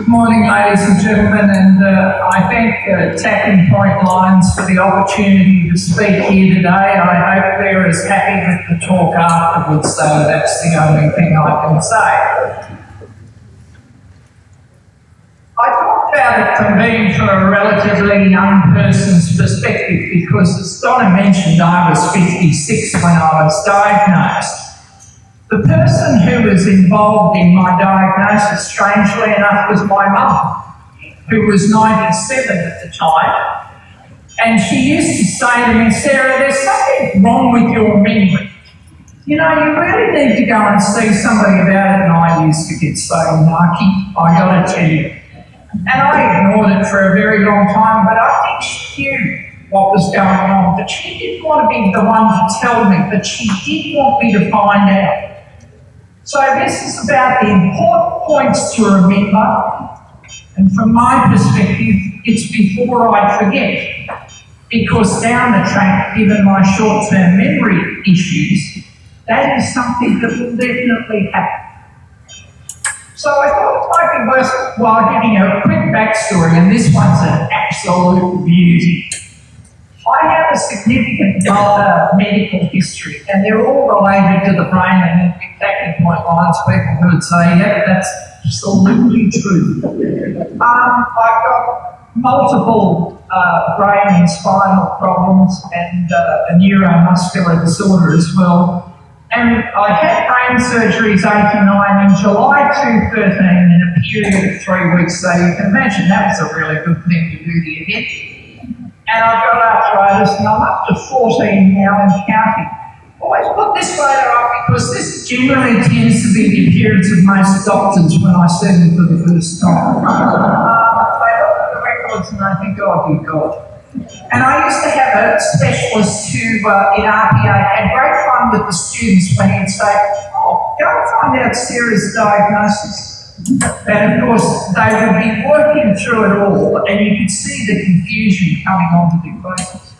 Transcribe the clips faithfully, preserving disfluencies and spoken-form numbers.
Good morning, ladies and gentlemen, and uh, I thank uh, Tapping Point Lines for the opportunity to speak here today. I hope they're as happy with the talk afterwards, so that's the only thing I can say. I talked about it for me from a relatively young person's perspective because, as Donna mentioned, I was fifty-six when I was diagnosed. The person who was involved in my diagnosis, strangely enough, was my mum, who was ninety-seven at the time. And she used to say to me, "Sarah, there's something wrong with your memory. You know, you really need to go and see somebody about it." And I used to get so narky, I got to tell you. And I ignored it for a very long time, but I think she knew what was going on. But she didn't want to be the one to tell me, but she did want me to find out. So this is about the important points to remember, and from my perspective, it's before I forget, because down the track, given my short-term memory issues, that is something that will definitely happen. So I thought it might be worthwhile giving a quick backstory, and this one's an absolute beauty. I have a significant other medical history, and they're all related to the brain, and in Tapping Point Lines, people who would say, "Yep, that's absolutely true." Um, I've got multiple uh, brain and spinal problems, and uh, a neuromuscular disorder as well. And I had brain surgeries eighty-nine in July two thousand thirteen in a period of three weeks, so you can imagine that was a really good thing to do to your head. And I've got arthritis, and I'm up to fourteen now and counting. Always put this photo up because this generally tends to be the appearance of most doctors when I see them for the first time. Uh, they look at the records and they think, "Oh, dear God." And I used to have a specialist who uh, in R P A had great fun with the students when he'd say, "Oh, go and find out serious diagnosis." And of course, they would be working through it all, and you could see the confusion coming onto their faces.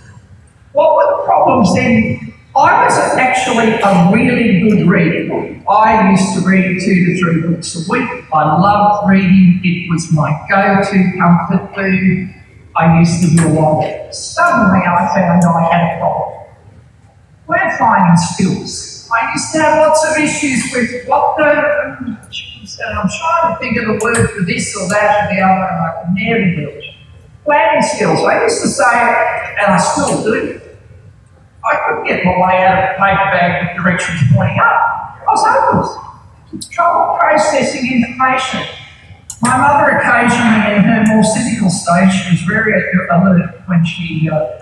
What were the problems then? I was actually a really good reader. I used to read two to three books a week. I loved reading. It was my go-to comfort food. I used to do a lot of it. Suddenly, I found I had a problem. We're finding skills. I used to have lots of issues with what the... and I'm trying to think of the word for this or that or the other, and I can never do it. Planning skills. I used to say, and I still do, I couldn't get my way out of a paper bag with directions pointing up. I was hopeless. Trouble processing information. My mother occasionally, in her more cynical stage, she was very alert when she, uh,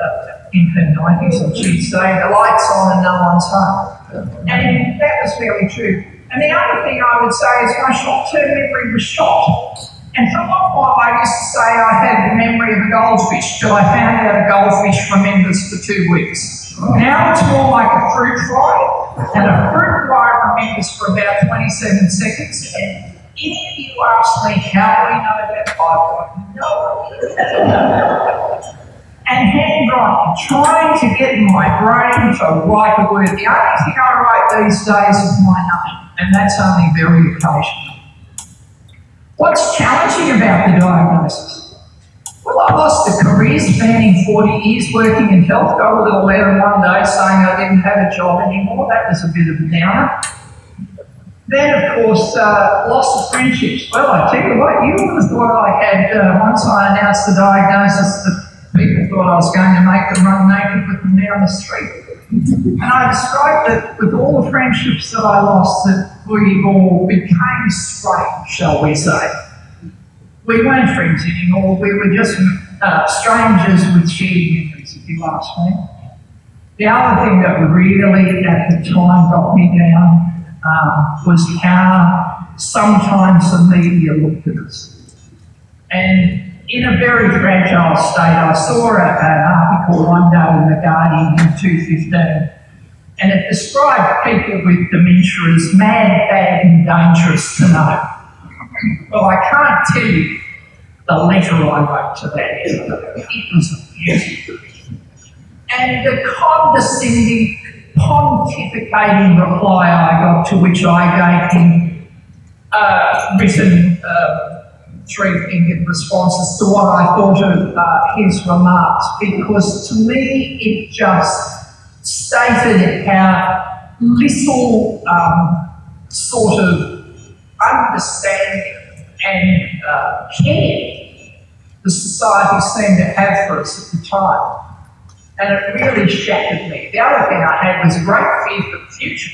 in her nineties, and she'd say, "The light's on and no one's home." And that was very true. And the other thing I would say is my short-term memory was shot. And for a long while I used to say I had the memory of a goldfish, till I found out a goldfish remembers for two weeks. Now it's more like a fruit fly, and a fruit fly remembers for about twenty-seven seconds. And any of you ask me how do we know that, I've got no idea. And handwriting, trying to get my brain to write a word. The only thing I write these days is my name, and that's only very occasional. What's challenging about the diagnosis? Well, I lost a career spanning forty years working in health. Got a little letter one day saying I didn't have a job anymore. That was a bit of a downer. Then, of course, uh, loss of friendships. Well, I tell you what, you would have thought I had, uh, once I announced the diagnosis, that people thought I was going to make them run naked with them down the street. And I described it with all the friendships that I lost, that we all became strange, shall we say. We weren't friends anymore, we were just uh, strangers with shared memories, if you ask me. The other thing that really at the time got me down um, was how sometimes the media looked at us. And in a very fragile state, I saw a, an article one day in The Guardian in two thousand fifteen, and it described people with dementia as mad, bad and dangerous to know. Well, I can't tell you the letter I wrote to that. It was beautiful. And the condescending, pontificating reply I got, to which I gave him uh, written uh, three fingered responses to what I thought of uh, his remarks, because to me it just stated how little um, sort of understanding and uh, care the society seemed to have for us at the time. And it really shattered me. The other thing I had was a great fear for the future,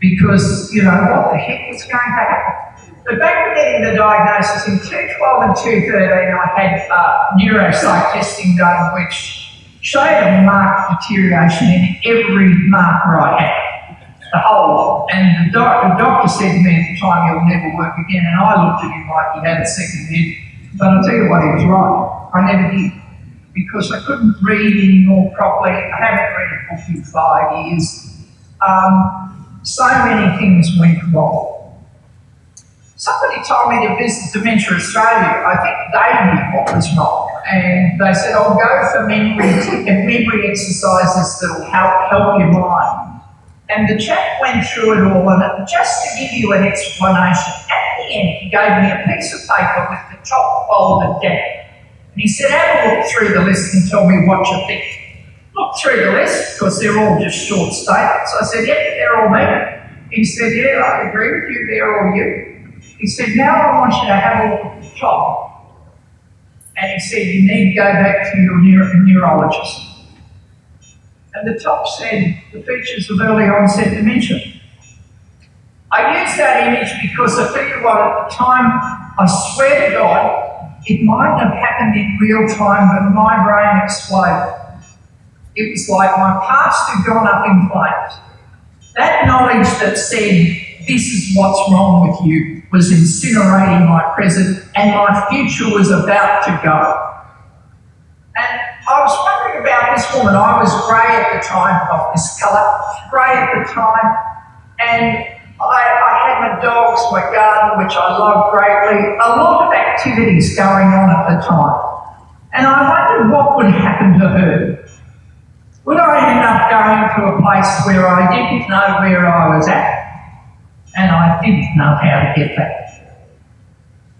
because, you know, what the heck was going to happen? But back getting the diagnosis in two twelve and two thirteen, I had uh, neuropsych testing done, which showed a marked deterioration in every marker I had, the whole lot. And the, doc the doctor said to me at the time, "You'll never work again." And I looked at him like he had a second head, but I'll tell you what, he was right. I never did. Because I couldn't read anymore properly. I haven't read a book in five years. Um, so many things went wrong. Somebody told me to visit Dementia Australia. I think they knew what was wrong. And they said, "I'll go for memory and memory exercises that'll help, help your mind." And the chap went through it all, and just to give you an explanation, at the end he gave me a piece of paper with the top folded down. He said, "Have a look through the list and tell me what you think." Look through the list, because they're all just short statements. I said, "Yeah, they're all me." He said, "Yeah, I agree with you, they're all you." He said, "Now I want you to have a look at the top." And he said, "You need to go back to your neuro neurologist. And the top said, "The features of early onset dementia." I used that image because I figured, well, at the time, I swear to God, it mightn't have happened in real time, but my brain exploded. It was like my past had gone up in flames. That knowledge that said, "This is what's wrong with you," was incinerating my present, and my future was about to go. And I was wondering about this woman. I was grey at the time, of this colour, grey at the time, and I, I had my dogs, my garden, which I loved greatly, a lot of activities going on at the time. And I wondered what would happen to her. Would I end up going to a place where I didn't know where I was at, and I didn't know how to get back?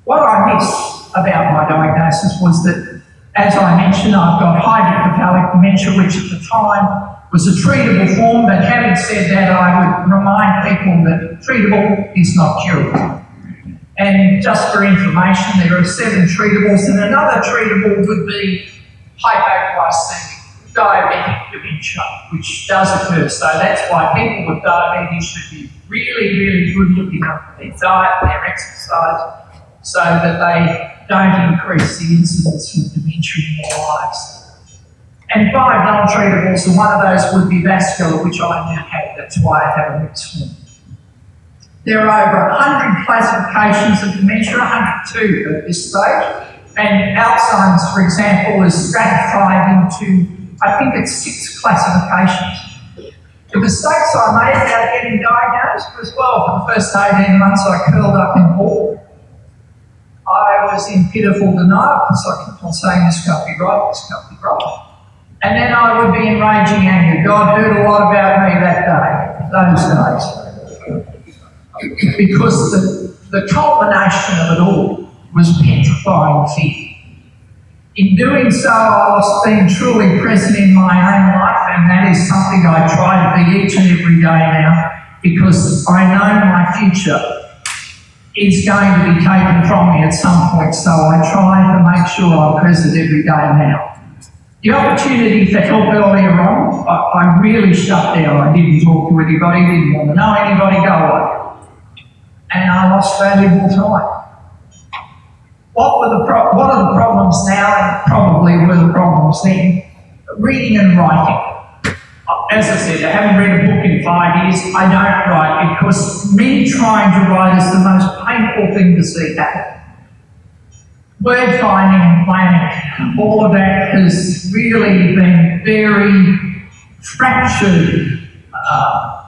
What I missed about my diagnosis was that, as I mentioned, I've got hydrocephalic dementia, which at the time was a treatable form, but having said that, I would remind people that treatable is not curable. And just for information, there are seven treatables, and another treatable would be hypoglycemic diabetic dementia, which does occur. So that's why people with diabetes should be really, really good looking after their diet, their exercise, so that they don't increase the incidence of dementia in their lives. And five non-treatables, and one of those would be vascular, which I now have. That's why I have a mixed form. There are over one hundred classifications of dementia, one hundred two at this stage. And Alzheimer's, for example, is stratified into, I think it's six classifications. The mistakes I made about getting diagnosed was, well, for the first eighteen months I curled up in awe. I was in pitiful denial, because I kept on saying, "This can't be right, this can't be right." And then I would be in raging anger. God heard a lot about me that day, those days. Because the, the culmination of it all was petrifying fear. In doing so, I lost being truly present in my own life, and that is something I try to be each and every day now, because I know my future is going to be taken from me at some point, so I try to make sure I'm present every day now. The opportunity for help earlier on, I, I really shut down. I didn't talk to anybody, didn't want to know anybody, go away. And I lost valuable time. What were the pro what are the problems now, and probably were the problems then? Reading and writing. As I said, I haven't read a book in five years. I don't write, because me trying to write is the most painful thing to see happen. Word finding and planning, all of that has really been very fractured, uh,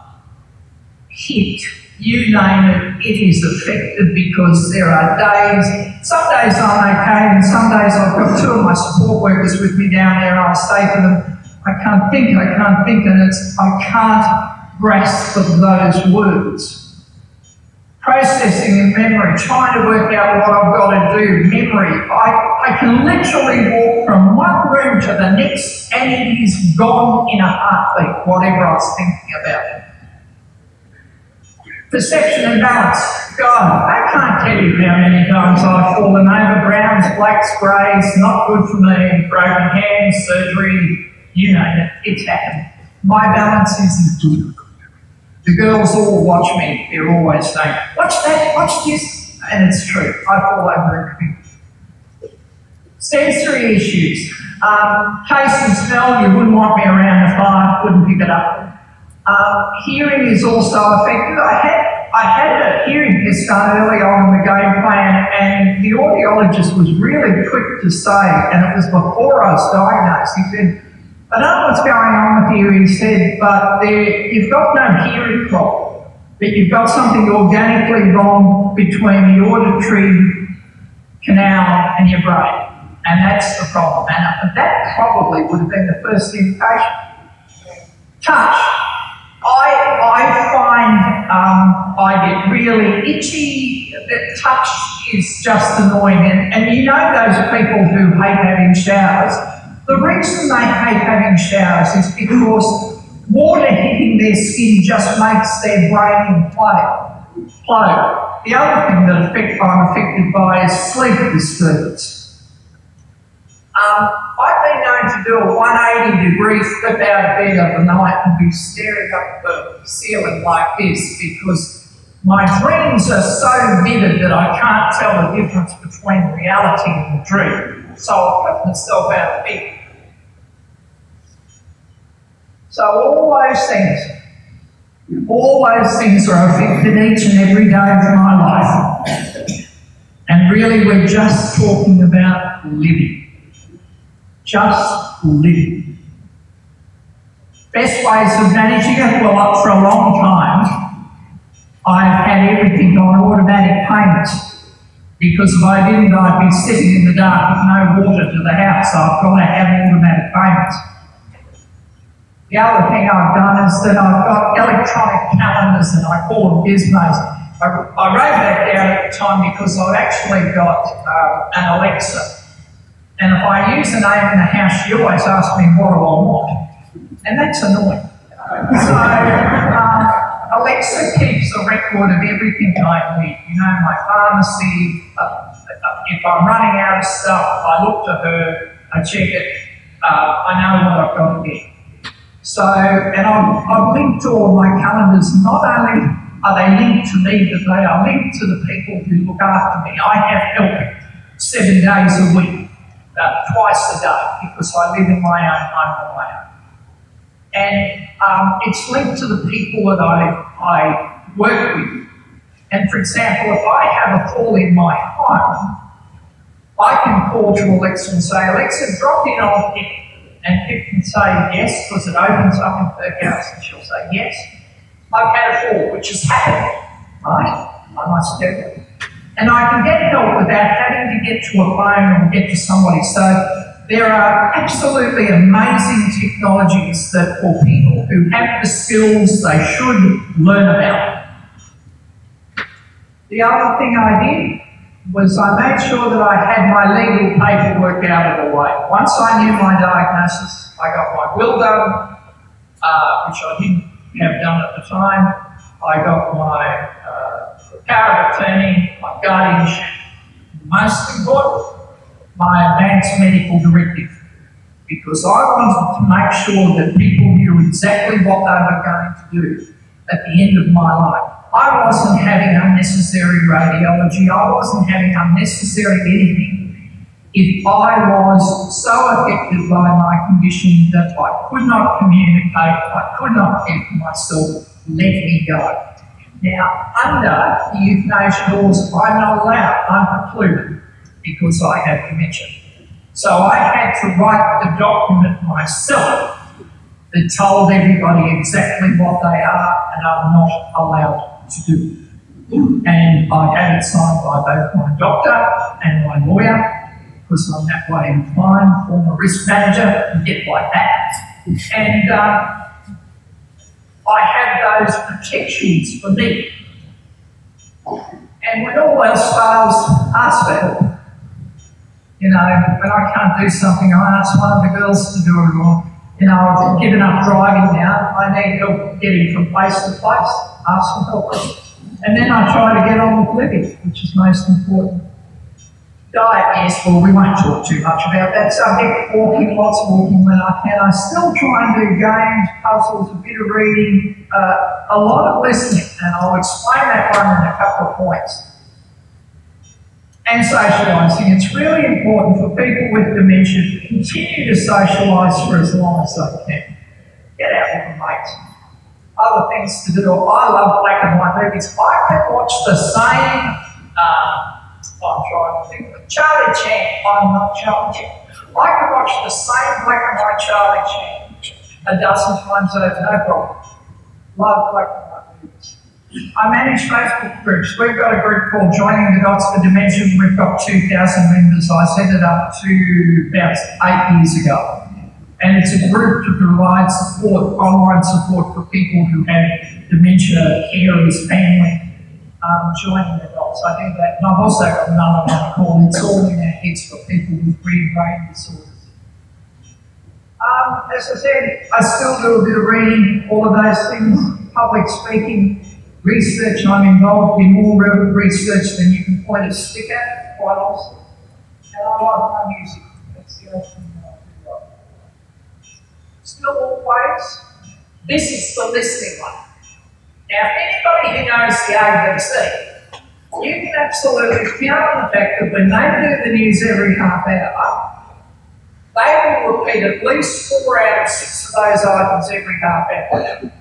hit, you name it, it is affected, because there are days, some days I'm okay, and some days I've got two of my support workers with me down there, and I say to them, "I can't think, I can't think, and it's, I can't grasp of those words." processing in memory, trying to work out what I've got to do, memory. I, I can literally walk from one room to the next and it is gone in a heartbeat, whatever I was thinking about. Perception and balance. God, I can't tell you how many times I've fallen over, browns, blacks, greys, not good for me, broken hands, surgery, you know, it, it's happened. My balance isn't good. The girls all watch me, they're always saying, watch that, watch this, and it's true, I fall over everything. Sensory issues. Um, taste and smell, you wouldn't want me around the fire, wouldn't pick it up. Uh, hearing is also affected. I had I had a hearing test done early on in the game plan, and the audiologist was really quick to say, and it was before I was diagnosed, he said, I don't know what's going on with you, he said, but there, you've got no hearing problem, but you've got something organically wrong between the auditory canal and your brain, and that's the problem. And that probably would have been the first indication. Touch. I, I find um, I get really itchy, that touch is just annoying, and, and you know those people who hate having showers. The reason they hate having showers is because water hitting their skin just makes their brain implode. Plode. The other thing that affect, I'm affected by is sleep disturbance. Um, I've been known to do a one eighty degree flip out of bed of the night and be staring up the ceiling like this because my dreams are so vivid that I can't tell the difference between reality and the dream. So I flip myself out of bed. So all those things, all those things are affected each and every day of my life. And really we're just talking about living. Just living. Best ways of managing it, well, up for a long time, I've had everything on automatic payments because if I didn't, I'd be sitting in the dark with no water to the house. I've got to have automatic payments. The other thing I've done is that I've got electronic calendars and I call them gizmos. I, I wrote that down at the time because I've actually got uh, an Alexa. And if I use a name in the house, she always asks me what do I want. And that's annoying. So uh, Alexa keeps a record of everything I need. You know, my pharmacy, uh, if I'm running out of stuff, I look to her, I check it, uh, I know what I've got to get. So, and I've, I've linked all my calendars. Not only are they linked to me, but they are linked to the people who look after me. I have help seven days a week, uh, twice a day, because I live in my own home on my own. And um, it's linked to the people that I, I work with. And for example, if I have a call in my home, I can call to Alexa and say, Alexa, drop in on it. And people can say yes, because it opens up in her house, and she'll say yes. I've had a fall, which has happened, right? I must do that. And I can get help without having to get to a phone or get to somebody. So there are absolutely amazing technologies that for people who have the skills, they should learn about. The other thing I did was I made sure that I had my legal paperwork out of the way. Once I knew my diagnosis, I got my will done, uh, which I didn't have done at the time. I got my uh, power of attorney, my guardianship, most important, my advance medical directive, because I wanted to make sure that people knew exactly what they were going to do at the end of my life. I wasn't having unnecessary radiology, I wasn't having unnecessary anything. If I was so affected by my condition that I could not communicate, I could not care for myself, let me go. Now, under the euthanasia laws, I'm not allowed, I'm precluded, because I have dementia. So I had to write the document myself that told everybody exactly what they are and are not allowed to do. And I had it signed by both my doctor and my lawyer, because I'm that way inclined, former risk manager, and get like that. And uh, I had those protections for me. And when all else fails, ask for help. You know, when I can't do something, I ask one of the girls to do it, or, you know, I've given up driving now, I need help getting from place to place, ask for help. And then I try to get on with living, which is most important. Diet, yes, well, we won't talk too much about that subject. Walking, lots of walking when I can. I still try and do games, puzzles, a bit of reading, uh, a lot of listening, and I'll explain that one in a couple of points. And socialising. It's really important for people with dementia to continue to socialise for as long as they can. Get out with the mates. Other things to do. I love black and white movies. I can watch the same... Uh, I'm trying to think of Charlie Chan. I'm not Charlie Chan. I can watch the same black and white Charlie Chan a dozen times over, no problem. Love black and white movies. I manage Facebook groups. We've got a group called Joining the Dots for Dementia. We've got two thousand members. I set it up to about eight years ago. And it's a group to provide support, online support for people who have dementia, carers, family. Um, joining the dots, I do that. And I've also got another one called It's All in Our Heads for people with read brain disorders. Um, as I said, I still do a bit of reading, all of those things, public speaking, research. I'm involved in more research than you can point a stick at, quite often. And I like my music. That's the other thing that I do like. Still always, this is the listening one. Now, if anybody who knows the A B C, you can absolutely count on the fact that when they do the news every half hour, they will repeat at least four out of six of those items every half hour.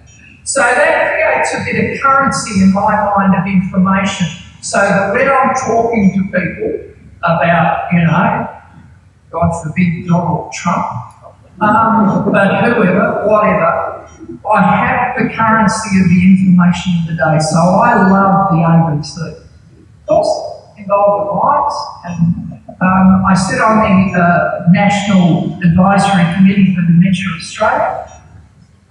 So that creates a bit of currency in my mind of information, so that when I'm talking to people about, you know, God forbid Donald Trump, um, but whoever, whatever, I have the currency of the information of the day, so I love the A B C. Of course, involved with lights, and um, I sit on the uh, National Advisory Committee for Dementia Australia.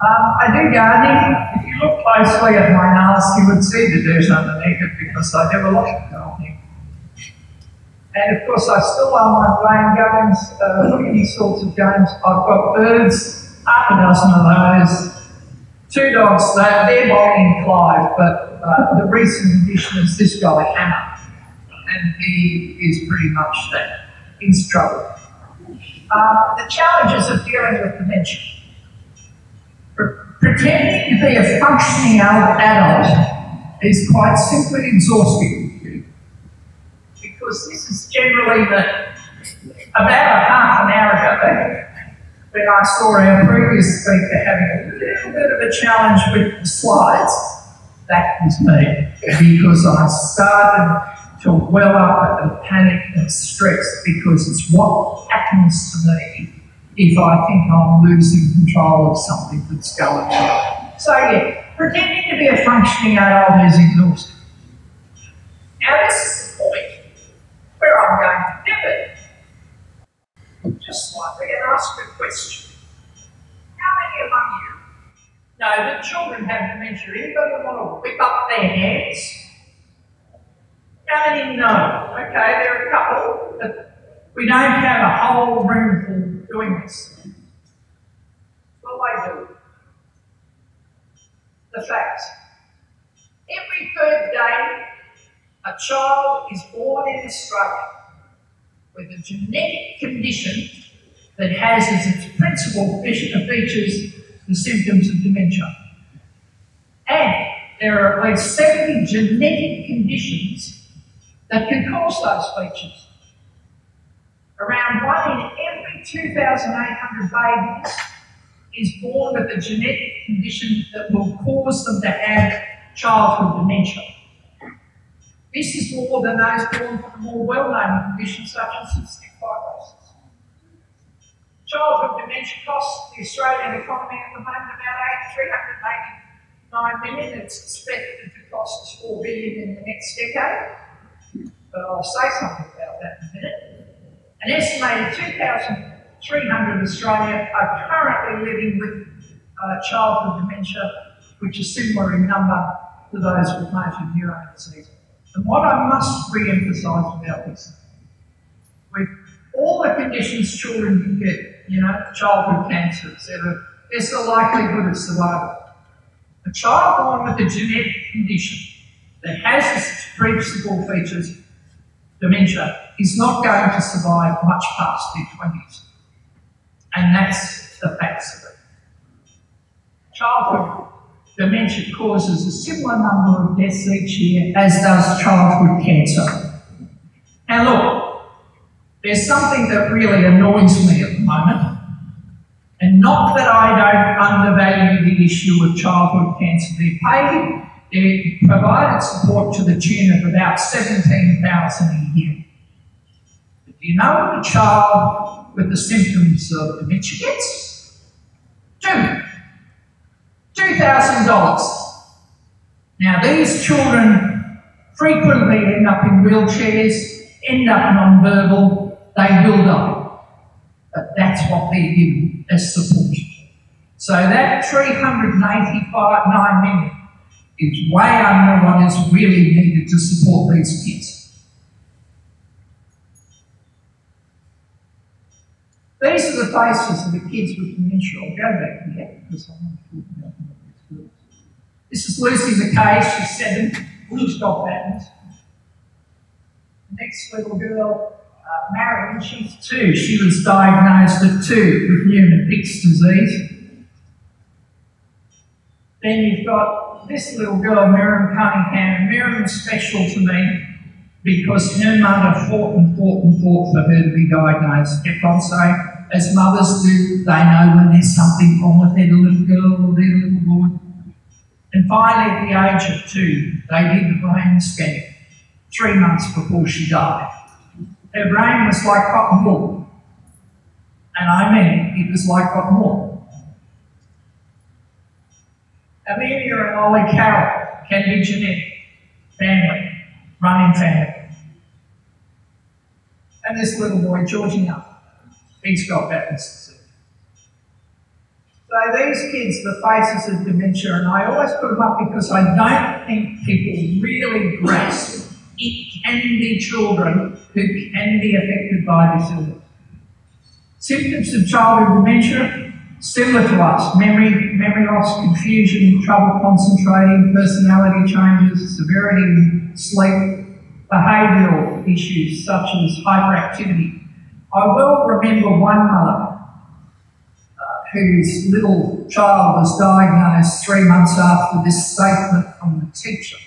Um, I do gardening. If you look closely at my nails, you would see the dirt underneath it because I do a lot of gardening. And of course, I still love my playing games, uh, any sorts of games. I've got birds, half a dozen of those. Two dogs, they're, they're Bobby and Clive, but uh, the recent addition is this guy, Hannah, and he is pretty much that. He's trouble. Uh, the challenges of dealing with dementia. Pretending to be a functioning adult is quite simply exhausting, because this is generally the, about half an hour ago, when I saw our previous speaker having a little bit of a challenge with the slides, that was me, because I started to well up and panic and stress, because it's what happens to me if I think I'm losing control of something that's going on. So yeah, pretending to be a functioning adult is exhausting. Now this is the point where I'm going to pivot. Just slightly, and ask a question. How many among you know that children have dementia? Anybody want to whip up their hands? How many know? Okay, there are a couple, but we don't have a whole room for doing this. Well, they do. The facts. Every third day, a child is born in Australia with a genetic condition that has as its principal features the symptoms of dementia. And there are at least seventy genetic conditions that can cause those features. Around one in every two thousand eight hundred babies is born with a genetic condition that will cause them to have childhood dementia. This is more than those born from more well-known conditions such as cystic fibrosis. Childhood dementia costs the Australian economy at the moment about three hundred eighty-nine million dollars. It's expected to cost us four billion dollars in the next decade. But I'll say something about that in a minute. An estimated two thousand three hundred Australians are currently living with uh, childhood dementia, which is similar in number to those with motor neurone disease. And what I must re-emphasise about this, with all the conditions children can get, you know, childhood cancer, et cetera, there's the likelihood of survival. A child born with a genetic condition that has its predisposing features, dementia, is not going to survive much past their twenties. And that's the facts of it. Childhood dementia causes a similar number of deaths each year as does childhood cancer. Now look, there's something that really annoys me at the moment, and not that I don't undervalue the issue of childhood cancer. They're paid, they provided support to the tune of about seventeen thousand dollars a year. But do you know what a child with the symptoms of dementia gets? Two. two thousand dollars. Now these children frequently end up in wheelchairs, end up non-verbal, they will die. But that's what they're given as support. So that three hundred eighty-five point nine million dollars is way under what is really needed to support these kids. These are the faces of the kids with dementia. I'll go back and get because I want to talk about them. This is Lucy McKay, she's seven, she's got that. The next little girl, uh, Marion, she's two. She was diagnosed at two with Niemann-Pick disease. Then you've got this little girl, Miriam Cunningham. Miriam's special to me because her mother fought and fought and fought for her to be diagnosed. Kept on saying, as mothers do, they know when there's something wrong with their little girl or their little boy. And finally, at the age of two, they did the brain scan three months before she died. Her brain was like cotton wool. And I mean, it was like cotton wool. Amelia and Ollie Carroll can be genetic, family, running family. And this little boy, Georgina, he's got that disease. So these kids, the faces of dementia, and I always put them up because I don't think people really grasp it can be children who can be affected by this illness. Symptoms of childhood dementia, similar to us, memory, memory loss, confusion, trouble concentrating, personality changes, severity in sleep, behavioural issues such as hyperactivity. I will remember one mother whose little child was diagnosed three months after this statement from the teacher.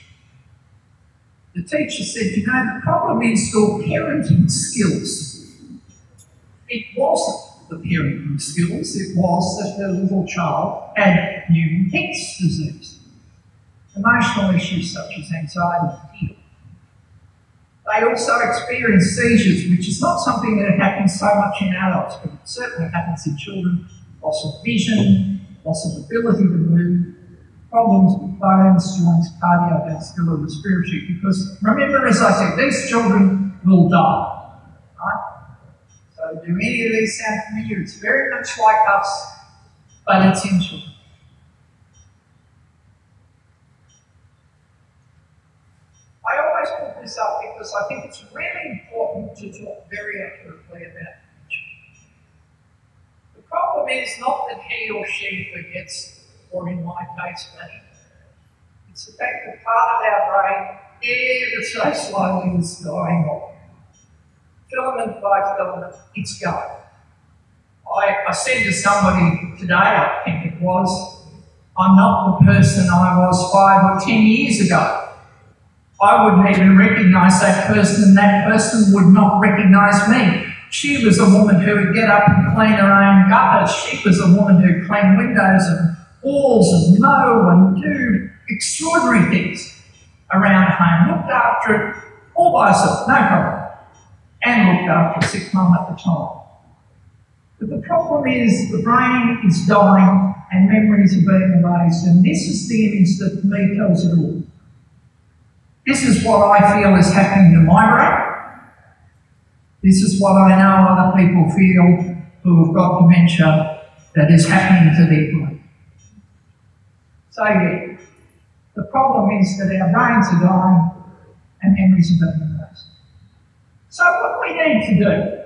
The teacher said, you know, the problem is your parenting skills. It wasn't the parenting skills, it was that her little child had Niemann-Pick disease. Emotional issues such as anxiety and fear. They also experience seizures, which is not something that happens so much in adults, but it certainly happens in children. Loss of vision, loss of ability to move, problems with bones, joints, cardiovascular, respiratory, because remember, as I said, these children will die, right? So do any of these sound familiar? It's very much like us, but it's in children. I always put this up because I think it's really important to talk very accurately about. The problem is not that he or she forgets, or in my case, me. It's the fact that part of our brain, ever so slowly, is dying off. Filament by filament, it's going. I, I said to somebody today, I think it was, I'm not the person I was five or ten years ago. I wouldn't even recognise that person, and that person would not recognise me. She was a woman who would get up and clean her own gutters. She was a woman who cleaned windows and walls and mow and do extraordinary things around home. Looked after it all by herself, no problem. And looked after sick mum at the time. But the problem is the brain is dying and memories are being erased. And this is the image that me tells it all. This is what I feel is happening to my brain. This is what I know other people feel who have got dementia that is happening to their brain. So yeah, the problem is that our brains are dying and memories of those days. So what we need to do,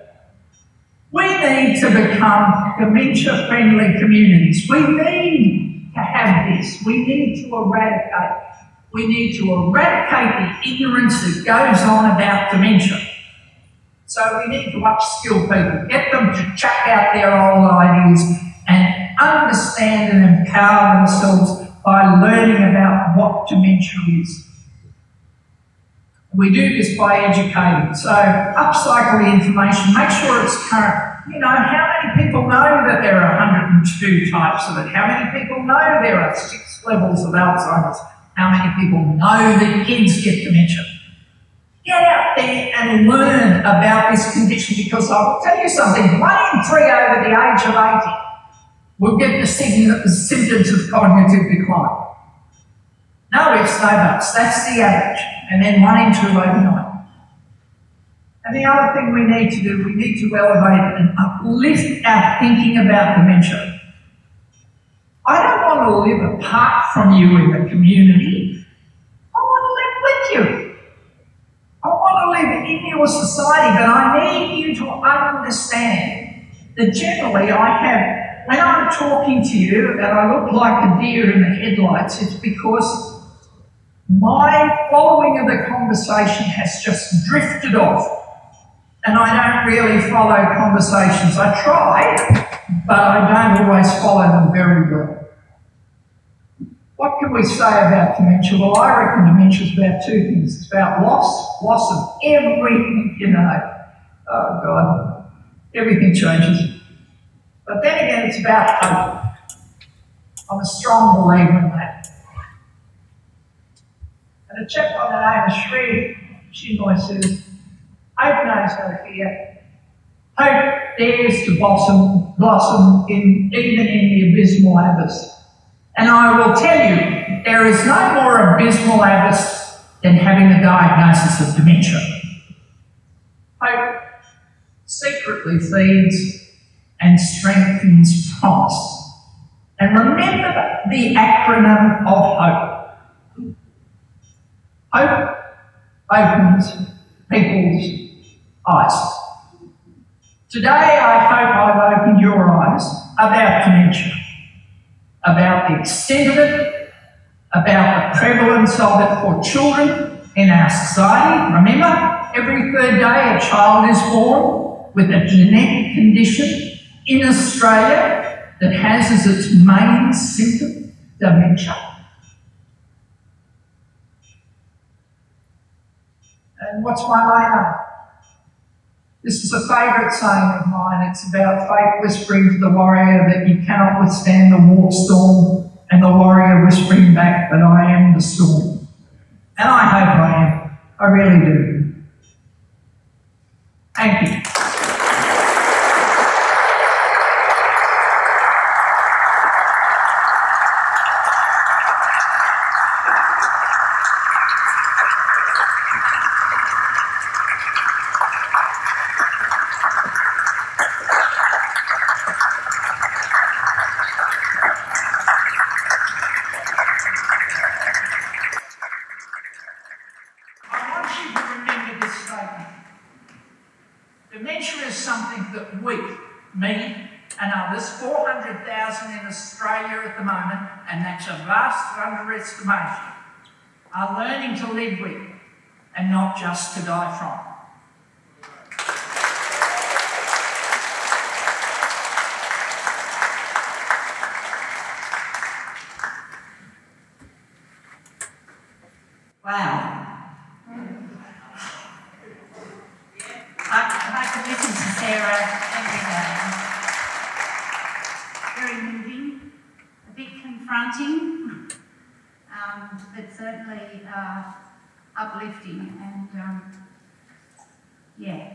we need to become dementia-friendly communities. We need to have this. We need to eradicate. We need to eradicate the ignorance that goes on about dementia. So we need to upskill people, get them to chuck out their old ideas and understand and empower themselves by learning about what dementia is. We do this by educating. So upcycle the information, make sure it's current. You know, how many people know that there are one hundred and two types of it? How many people know there are six levels of Alzheimer's? How many people know that kids get dementia? Get out there and learn about this condition, because I'll tell you something, one in three over the age of eighty will get the symptoms of cognitive decline. No ifs, no buts, that's the average. And then one in two overnight. And the other thing we need to do, we need to elevate and uplift our thinking about dementia. I don't want to live apart from you in the community. I want to live with you. I want to live in your society, but I need you to understand that generally I have, when I'm talking to you and I look like a deer in the headlights, it's because my following of the conversation has just drifted off, and I don't really follow conversations. I try, but I don't always follow them very well. What can we say about dementia? Well, I reckon dementia is about two things. It's about loss, loss of everything you know. Oh, God, everything changes. But then again, it's about hope. I'm a strong believer in that. The chap by the name of Sri Chinmoy says, hope knows no fear. Hope dares to blossom, blossom in, even in the abysmal abyss. And I will tell you, there is no more abysmal abyss than having a diagnosis of dementia. Hope secretly feeds and strengthens promise. And remember the acronym of hope. Hope opens people's eyes. Today, I hope I've opened your eyes about dementia, about the extent of it, about the prevalence of it for children in our society. Remember, every third day a child is born with a genetic condition in Australia that has as its main symptom dementia. And what's my main aim? This is a favourite saying of mine. It's about fate whispering to the warrior that you cannot withstand the war storm, and the warrior whispering back that I am the storm. And I hope I am. I really do. Thank you. Underestimation, are learning to live with and not just to die from. Wow. I, I can listen to Sarah every day. Very moving, a bit confronting, but certainly uh, uplifting and, um, yeah,